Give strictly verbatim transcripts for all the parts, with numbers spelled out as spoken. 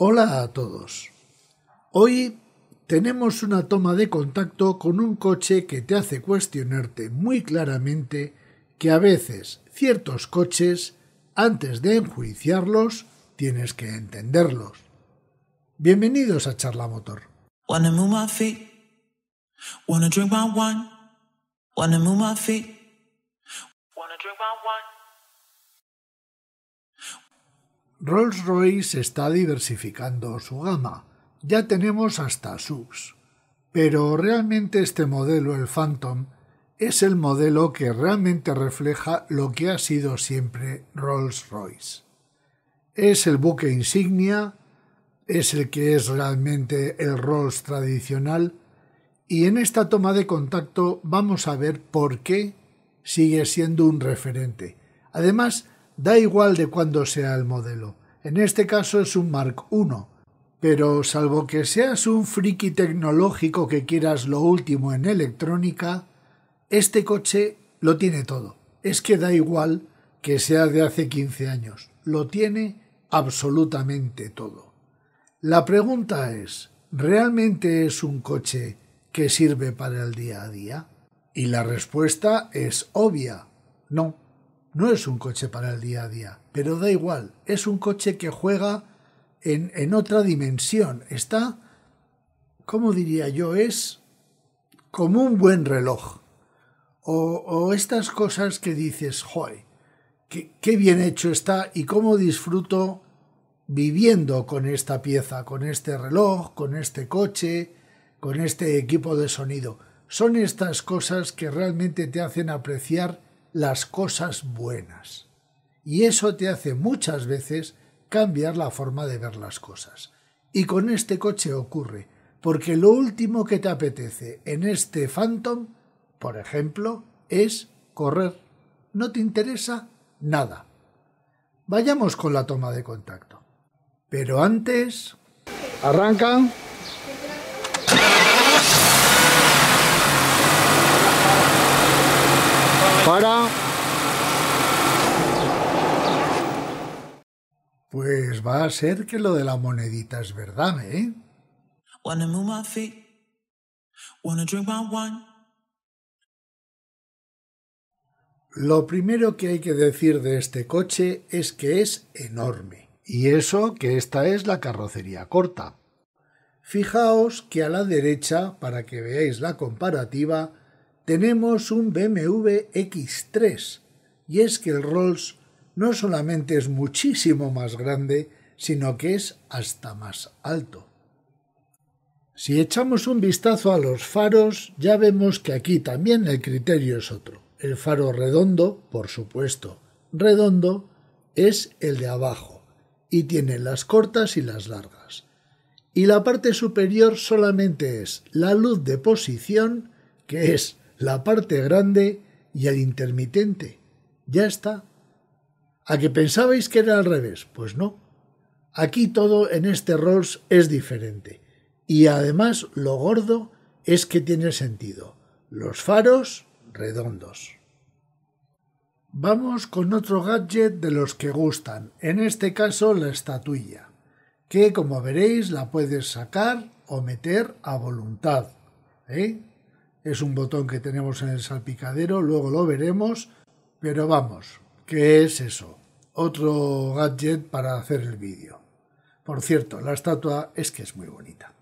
Hola a todos. Hoy tenemos una toma de contacto con un coche que te hace cuestionarte muy claramente que a veces ciertos coches, antes de enjuiciarlos, tienes que entenderlos. Bienvenidos a Charlamotor. Rolls-Royce está diversificando su gama. Ya tenemos hasta S U Vs. Pero realmente este modelo, el Phantom, es el modelo que realmente refleja lo que ha sido siempre Rolls-Royce. Es el buque insignia, es el que es realmente el Rolls tradicional, y en esta toma de contacto vamos a ver por qué sigue siendo un referente. Además, da igual de cuándo sea el modelo. En este caso es un Mark uno, pero salvo que seas un friki tecnológico que quieras lo último en electrónica, este coche lo tiene todo. Es que da igual que sea de hace quince años. Lo tiene absolutamente todo. La pregunta es, ¿realmente es un coche que sirve para el día a día? Y la respuesta es obvia. No. No es un coche para el día a día, pero da igual, es un coche que juega en, en otra dimensión. Está, ¿cómo diría yo? Es como un buen reloj. O, o estas cosas que dices, joder, qué, qué bien hecho está y cómo disfruto viviendo con esta pieza, con este reloj, con este coche, con este equipo de sonido. Son estas cosas que realmente te hacen apreciar las cosas buenas, y eso te hace muchas veces cambiar la forma de ver las cosas. Y con este coche ocurre, porque lo último que te apetece en este Phantom, por ejemplo, es correr. No te interesa nada. Vayamos con la toma de contacto. Pero antes... Arranca. Para. Pues va a ser que lo de la monedita es verdad, ¿eh? Lo primero que hay que decir de este coche es que es enorme. Y eso que esta es la carrocería corta. Fijaos que a la derecha, para que veáis la comparativa, tenemos un B M W X tres, y es que el Rolls no solamente es muchísimo más grande, sino que es hasta más alto. Si echamos un vistazo a los faros, ya vemos que aquí también el criterio es otro. El faro redondo, por supuesto, redondo, es el de abajo, y tiene las cortas y las largas. Y la parte superior solamente es la luz de posición, que es la parte grande, y el intermitente. Ya está. ¿A que pensabais que era al revés? Pues no. Aquí todo en este Rolls es diferente. Y además lo gordo es que tiene sentido. Los faros redondos. Vamos con otro gadget de los que gustan. En este caso la estatuilla, que como veréis la puedes sacar o meter a voluntad. ¿Eh? Es un botón que tenemos en el salpicadero, luego lo veremos, pero vamos, ¿qué es eso? Otro gadget para hacer el vídeo. Por cierto, la estatua es que es muy bonita.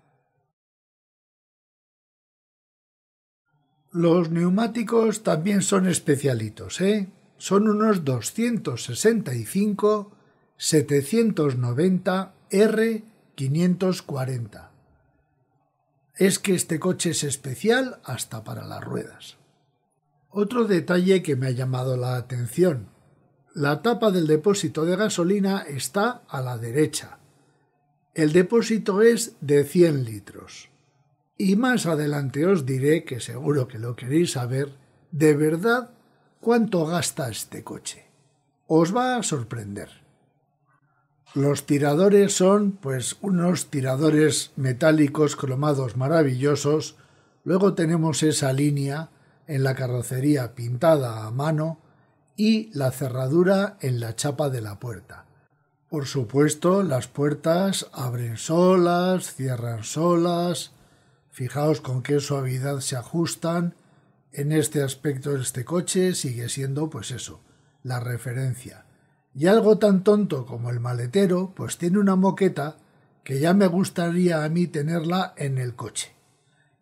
Los neumáticos también son especialitos, ¿eh? Son unos doscientos sesenta y cinco setecientos noventa R quinientos cuarenta. Es que este coche es especial hasta para las ruedas. Otro detalle que me ha llamado la atención. La tapa del depósito de gasolina está a la derecha. El depósito es de cien litros. Y más adelante os diré, que seguro que lo queréis saber, de verdad cuánto gasta este coche. Os va a sorprender. Los tiradores son, pues, unos tiradores metálicos cromados maravillosos. Luego tenemos esa línea en la carrocería pintada a mano y la cerradura en la chapa de la puerta. Por supuesto, las puertas abren solas, cierran solas. Fijaos con qué suavidad se ajustan. En este aspecto este coche sigue siendo, pues eso, la referencia. Y algo tan tonto como el maletero, pues tiene una moqueta que ya me gustaría a mí tenerla en el coche.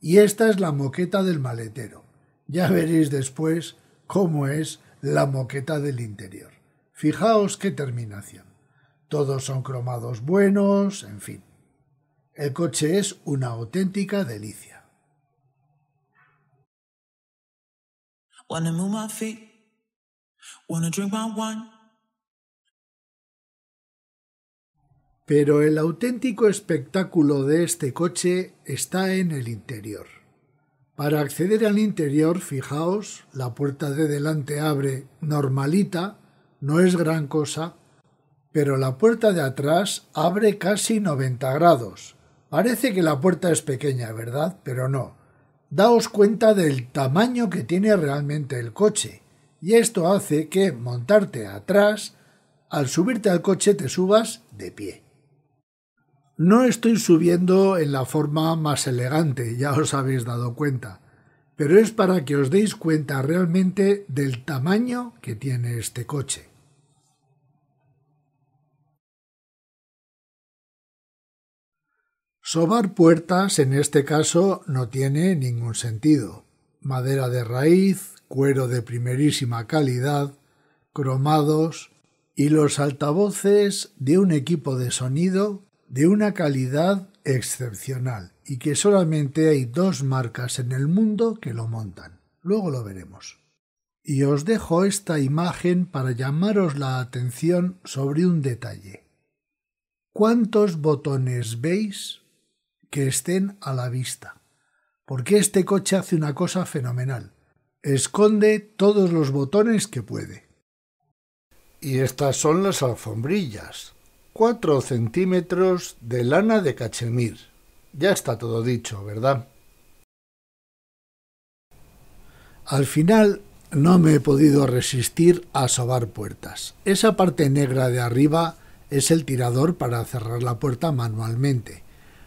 Y esta es la moqueta del maletero. Ya veréis después cómo es la moqueta del interior. Fijaos qué terminación. Todos son cromados buenos, en fin. El coche es una auténtica delicia. Wanna move my feet, wanna drink my wine. Pero el auténtico espectáculo de este coche está en el interior. Para acceder al interior, fijaos, la puerta de delante abre normalita, no es gran cosa, pero la puerta de atrás abre casi noventa grados. Parece que la puerta es pequeña, ¿verdad? Pero no. Daos cuenta del tamaño que tiene realmente el coche, y esto hace que montarte atrás, al subirte al coche te subas de pie. No estoy subiendo en la forma más elegante, ya os habéis dado cuenta, pero es para que os deis cuenta realmente del tamaño que tiene este coche. Sobar puertas en este caso no tiene ningún sentido. Madera de raíz, cuero de primerísima calidad, cromados y los altavoces de un equipo de sonido de una calidad excepcional y que solamente hay dos marcas en el mundo que lo montan. Luego lo veremos. Y os dejo esta imagen para llamaros la atención sobre un detalle. ¿Cuántos botones veis que estén a la vista? Porque este coche hace una cosa fenomenal. Esconde todos los botones que puede. Y estas son las alfombrillas. cuatro centímetros de lana de cachemir. Ya está todo dicho, ¿verdad? Al final no me he podido resistir a sobar puertas. Esa parte negra de arriba es el tirador para cerrar la puerta manualmente.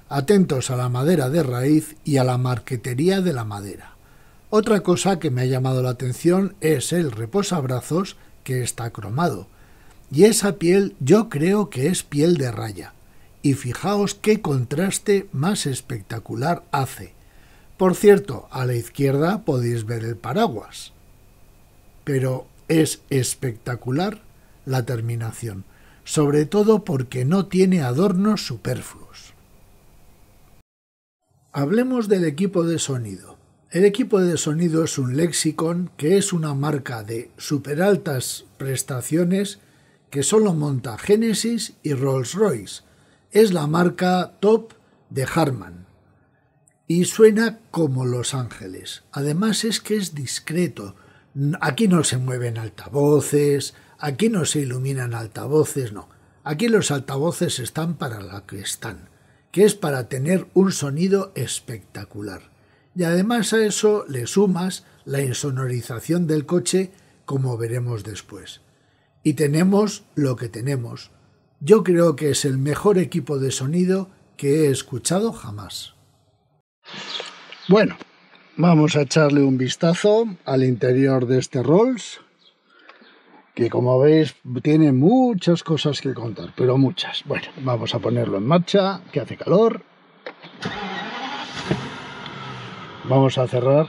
Atentos a la madera de raíz y a la marquetería de la madera. Otra cosa que me ha llamado la atención es el reposabrazos, que está cromado. Y esa piel yo creo que es piel de raya. Y fijaos qué contraste más espectacular hace. Por cierto, a la izquierda podéis ver el paraguas. Pero es espectacular la terminación, sobre todo porque no tiene adornos superfluos. Hablemos del equipo de sonido. El equipo de sonido es un Lexicon, que es una marca de super altas prestaciones que solo monta Genesis y Rolls-Royce. Es la marca top de Harman y suena como Los Ángeles. Además es que es discreto. Aquí no se mueven altavoces, aquí no se iluminan altavoces, no. Aquí los altavoces están para lo que están, que es para tener un sonido espectacular. Y además a eso le sumas la insonorización del coche, como veremos después. Y tenemos lo que tenemos. Yo creo que es el mejor equipo de sonido que he escuchado jamás. Bueno, vamos a echarle un vistazo al interior de este Rolls, que como veis tiene muchas cosas que contar, pero muchas. Bueno, vamos a ponerlo en marcha, que hace calor. Vamos a cerrar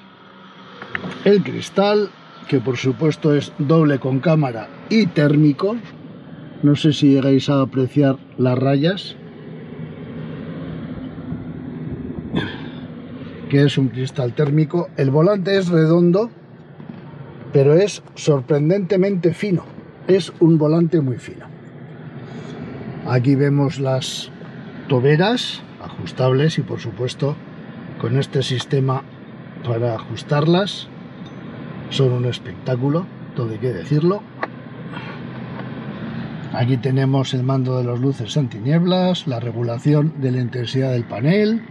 el cristal, que por supuesto es doble con cámara y térmico. No sé si llegáis a apreciar las rayas, que es un cristal térmico. El volante es redondo, pero es sorprendentemente fino, es un volante muy fino. Aquí vemos las toberas ajustables y por supuesto con este sistema para ajustarlas son un espectáculo, todo hay que decirlo. Aquí tenemos el mando de las luces antinieblas, la regulación de la intensidad del panel.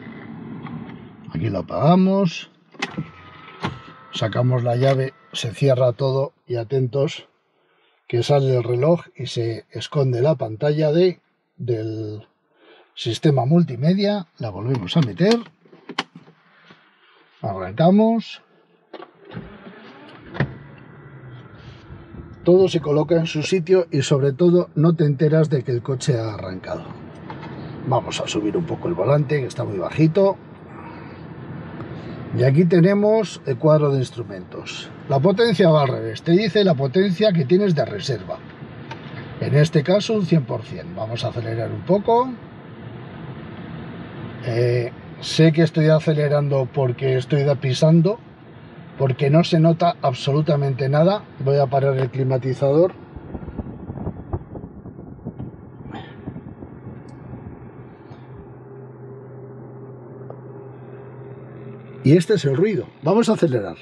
Aquí lo apagamos, sacamos la llave, se cierra todo y atentos que sale el reloj y se esconde la pantalla de, del sistema multimedia. La volvemos a meter, arrancamos, todo se coloca en su sitio y sobre todo no te enteras de que el coche ha arrancado. Vamos a subir un poco el volante, que está muy bajito. Y aquí tenemos el cuadro de instrumentos. La potencia va al revés, te dice la potencia que tienes de reserva. En este caso un cien por ciento. Vamos a acelerar un poco. Eh, sé que estoy acelerando porque estoy pisando, porque no se nota absolutamente nada. Voy a parar el climatizador. Y este es el ruido. Vamos a acelerar.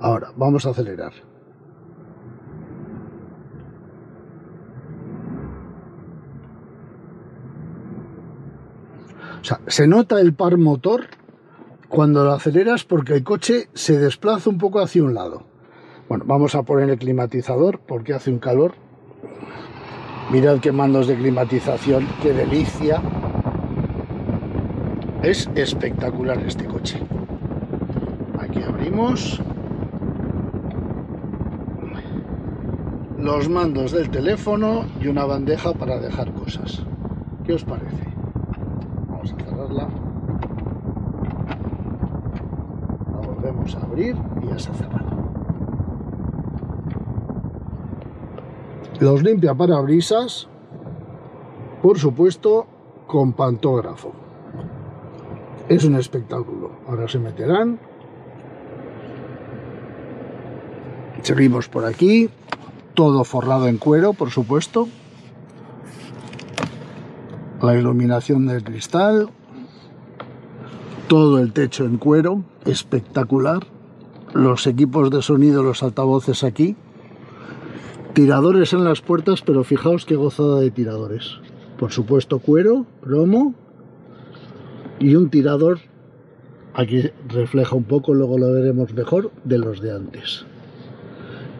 Ahora, vamos a acelerar. O sea, se nota el par motor cuando lo aceleras porque el coche se desplaza un poco hacia un lado. Bueno, vamos a poner el climatizador porque hace un calor. Mirad qué mandos de climatización, qué delicia. Es espectacular este coche. Aquí abrimos los mandos del teléfono y una bandeja para dejar cosas. ¿Qué os parece? Vamos a cerrarla. La volvemos a abrir y ya se ha cerrado. Los limpiaparabrisas, por supuesto, con pantógrafo. Es un espectáculo. Ahora se meterán. Seguimos por aquí. Todo forrado en cuero, por supuesto. La iluminación del cristal. Todo el techo en cuero. Espectacular. Los equipos de sonido, los altavoces aquí. Tiradores en las puertas, pero fijaos qué gozada de tiradores. Por supuesto, cuero, cromo. Y un tirador, aquí refleja un poco, luego lo veremos mejor, de los de antes.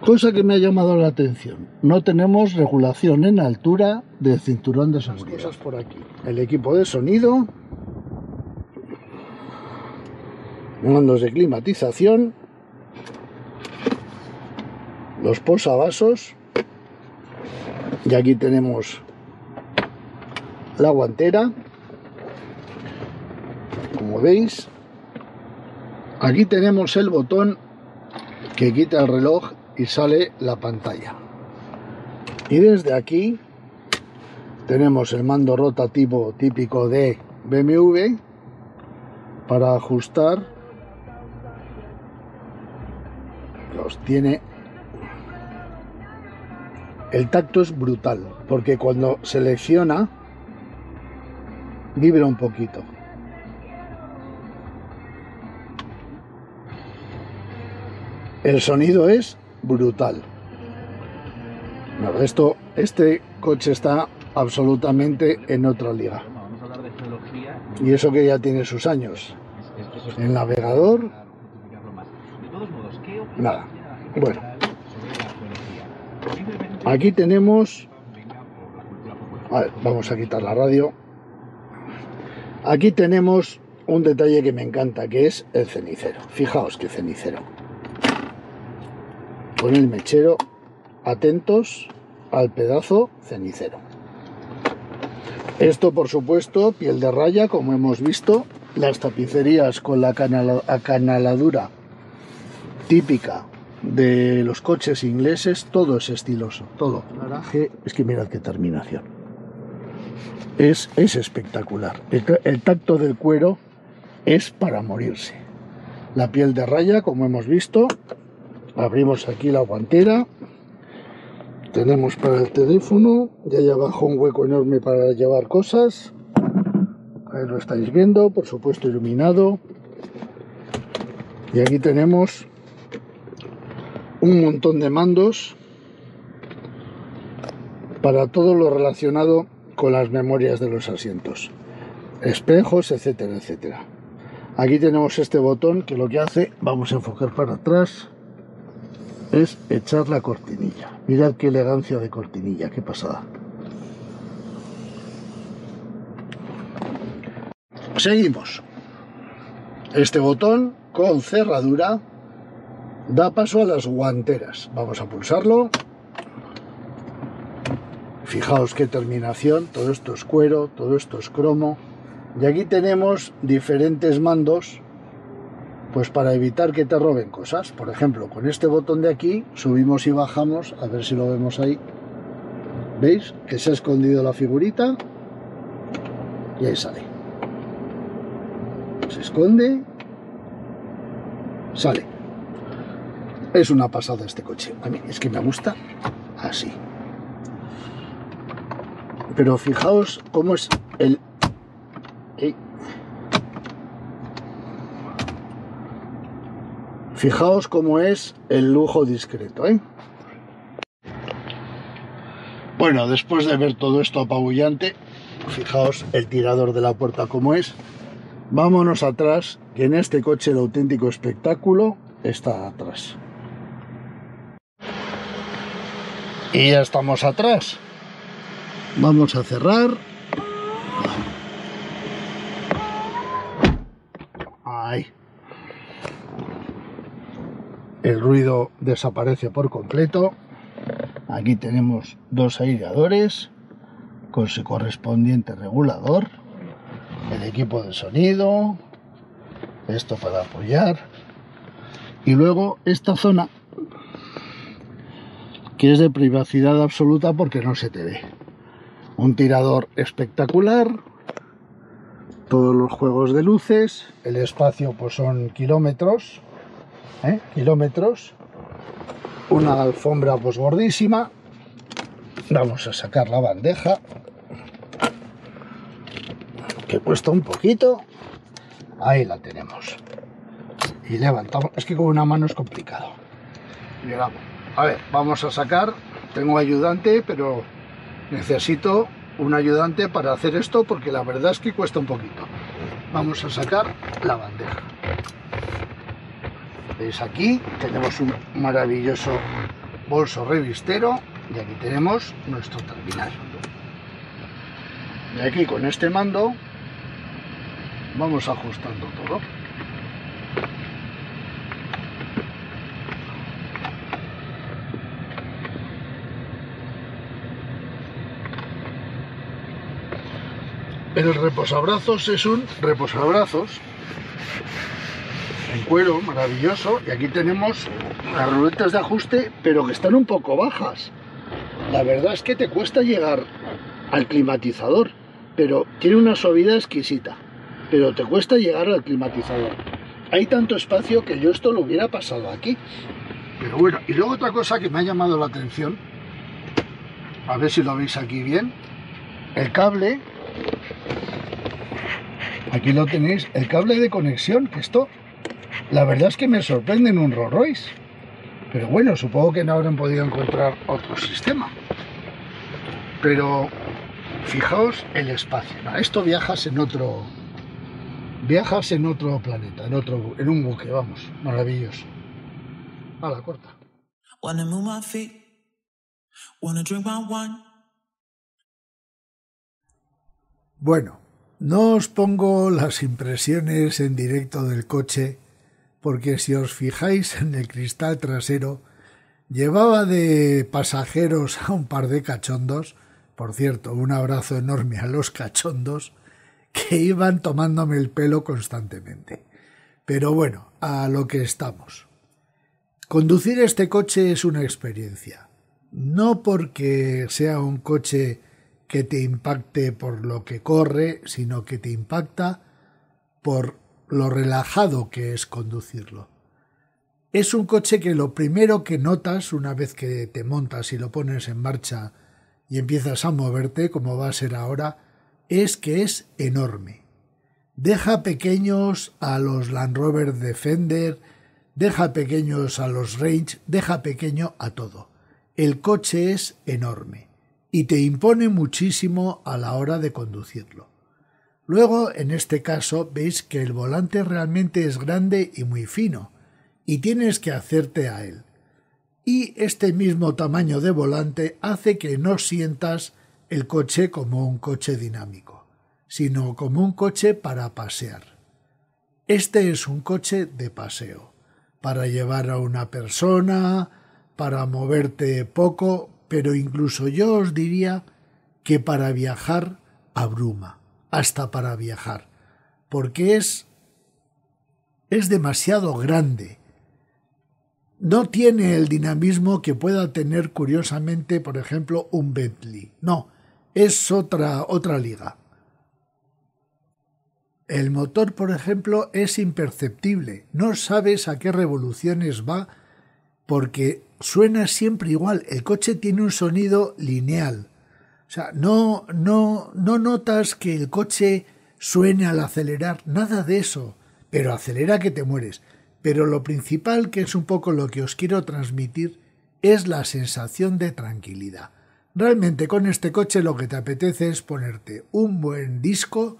Cosa que me ha llamado la atención, no tenemos regulación en altura del cinturón de seguridad. Cosas por aquí. El equipo de sonido, mandos de climatización, los posavasos, y aquí tenemos la guantera. Como veis, aquí tenemos el botón que quita el reloj y sale la pantalla. Y desde aquí tenemos el mando rotativo típico de B M W para ajustar. Los tiene. El tacto es brutal porque cuando selecciona vibra un poquito. El sonido es brutal. Bueno, esto, este coche está absolutamente en otra liga. Y eso que ya tiene sus años. El navegador. Nada. Bueno. Aquí tenemos. A ver, vamos a quitar la radio. Aquí tenemos un detalle que me encanta, que es el cenicero. Fijaos qué cenicero. Con el mechero, atentos al pedazo cenicero. Esto, por supuesto, piel de raya, como hemos visto. Las tapicerías con la acanaladura típica de los coches ingleses. Todo es estiloso, todo. Es que mirad qué terminación. Es, es espectacular. El, el tacto del cuero es para morirse. La piel de raya, como hemos visto. Abrimos aquí la guantera, tenemos para el teléfono, y ahí abajo un hueco enorme para llevar cosas, ahí lo estáis viendo, por supuesto iluminado, y aquí tenemos un montón de mandos para todo lo relacionado con las memorias de los asientos, espejos, etcétera, etcétera. Aquí tenemos este botón que lo que hace, vamos a enfocar para atrás, es echar la cortinilla. Mirad qué elegancia de cortinilla, qué pasada. Seguimos. Este botón con cerradura da paso a las guanteras. Vamos a pulsarlo. Fijaos qué terminación, todo esto es cuero, todo esto es cromo. Y aquí tenemos diferentes mandos, pues para evitar que te roben cosas. Por ejemplo, con este botón de aquí subimos y bajamos, a ver si lo vemos ahí. ¿Veis? Que se ha escondido la figurita y ahí sale. Se esconde, sale. Es una pasada este coche. A mí es que me gusta así. Pero fijaos cómo es el... Ey. Fijaos cómo es el lujo discreto, ¿eh? Bueno, después de ver todo esto apabullante, fijaos el tirador de la puerta como es. Vámonos atrás, que en este coche el auténtico espectáculo está atrás. Y ya estamos atrás. Vamos a cerrar. Ahí. El ruido desaparece por completo. Aquí tenemos dos aireadores con su correspondiente regulador, el equipo de sonido, esto para apoyar, y luego esta zona que es de privacidad absoluta porque no se te ve. Un tirador espectacular, todos los juegos de luces, el espacio pues son kilómetros, ¿eh? kilómetros, una alfombra pues gordísima. Vamos a sacar la bandeja, que cuesta un poquito, ahí la tenemos, y levantamos, es que con una mano es complicado. Llegamos. A ver, vamos a sacar, tengo ayudante, pero necesito un ayudante para hacer esto porque la verdad es que cuesta un poquito. Vamos a sacar la bandeja. Veis, aquí tenemos un maravilloso bolso revistero y aquí tenemos nuestro terminal. Y aquí con este mando vamos ajustando todo. El reposabrazos es un reposabrazos en cuero maravilloso, y aquí tenemos las ruletas de ajuste, pero que están un poco bajas. La verdad es que te cuesta llegar al climatizador, pero tiene una suavidad exquisita, pero te cuesta llegar al climatizador. Hay tanto espacio que yo esto lo hubiera pasado aquí, pero bueno. Y luego otra cosa que me ha llamado la atención, a ver si lo veis aquí bien, el cable. Aquí lo tenéis, el cable de conexión, que esto, la verdad es que me sorprende en un Rolls-Royce. Pero bueno, supongo que no habrán podido encontrar otro sistema. Pero fijaos el espacio. No, esto viajas en otro, viajas en otro planeta, en otro, en un buque, vamos, maravilloso. A la corta. Bueno. No os pongo las impresiones en directo del coche, porque si os fijáis en el cristal trasero, llevaba de pasajeros a un par de cachondos, por cierto, un abrazo enorme a los cachondos, que iban tomándome el pelo constantemente. Pero bueno, a lo que estamos. Conducir este coche es una experiencia, no porque sea un coche que te impacte por lo que corre, sino que te impacta por lo relajado que es conducirlo. Es un coche que lo primero que notas una vez que te montas y lo pones en marcha y empiezas a moverte, como va a ser ahora, es que es enorme. Deja pequeños a los Land Rover Defender, deja pequeños a los Range, deja pequeño a todo. El coche es enorme y te impone muchísimo a la hora de conducirlo. Luego, en este caso, veis que el volante realmente es grande y muy fino, y tienes que hacerte a él. Y este mismo tamaño de volante hace que no sientas el coche como un coche dinámico, sino como un coche para pasear. Este es un coche de paseo, para llevar a una persona, para moverte poco, pero incluso yo os diría que para viajar abruma, hasta para viajar, porque es, es demasiado grande. No tiene el dinamismo que pueda tener, curiosamente, por ejemplo, un Bentley. No, es otra, otra liga. El motor, por ejemplo, es imperceptible. No sabes a qué revoluciones va porque suena siempre igual. El coche tiene un sonido lineal. O sea, no, no, no notas que el coche suene al acelerar. Nada de eso. Pero acelera que te mueres. Pero lo principal, que es un poco lo que os quiero transmitir, es la sensación de tranquilidad. Realmente con este coche lo que te apetece es ponerte un buen disco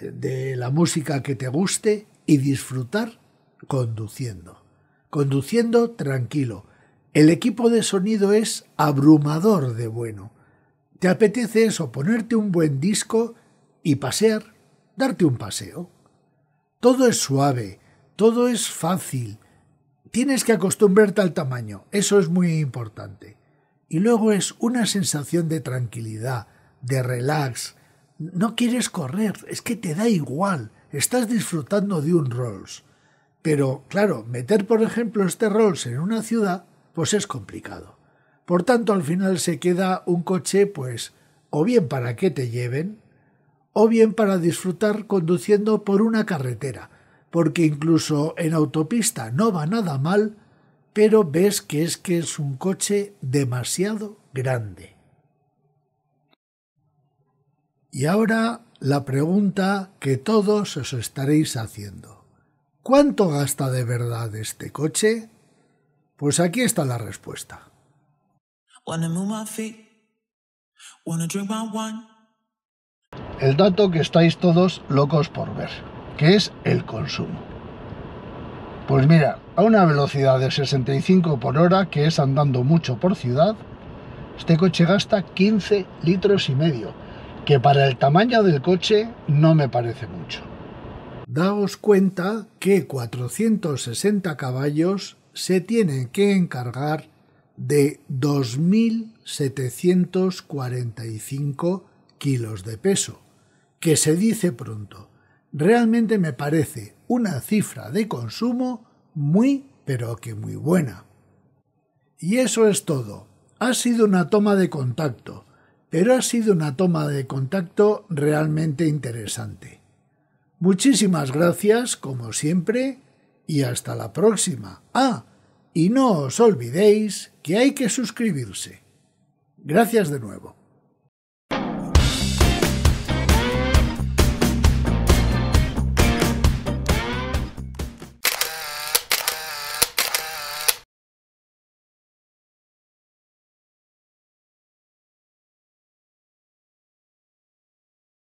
de la música que te guste y disfrutar conduciendo. Conduciendo tranquilo. El equipo de sonido es abrumador de bueno. Te apetece eso, ponerte un buen disco y pasear, darte un paseo. Todo es suave. Todo es fácil. Tienes que acostumbrarte al tamaño, eso es muy importante. Y luego es una sensación de tranquilidad, de relax. No quieres correr, es que te da igual. Estás disfrutando de un Rolls. Pero, claro, meter, por ejemplo, este Rolls en una ciudad, pues es complicado. Por tanto, al final se queda un coche, pues, o bien para que te lleven, o bien para disfrutar conduciendo por una carretera. Porque incluso en autopista no va nada mal, pero ves que es que es un coche demasiado grande. Y ahora la pregunta que todos os estaréis haciendo. ¿Cuánto gasta de verdad este coche? Pues aquí está la respuesta. El dato que estáis todos locos por ver, que es el consumo. Pues mira, a una velocidad de sesenta y cinco por hora, que es andando mucho por ciudad, este coche gasta quince litros y medio, que para el tamaño del coche no me parece mucho. Daos cuenta que cuatrocientos sesenta caballos se tienen que encargar de dos mil setecientos cuarenta y cinco kilos de peso, que se dice pronto. Realmente me parece una cifra de consumo muy, pero que muy buena. Y eso es todo. Ha sido una toma de contacto, pero ha sido una toma de contacto realmente interesante. Muchísimas gracias, como siempre, y hasta la próxima. Ah, y no os olvidéis que hay que suscribirse. Gracias de nuevo.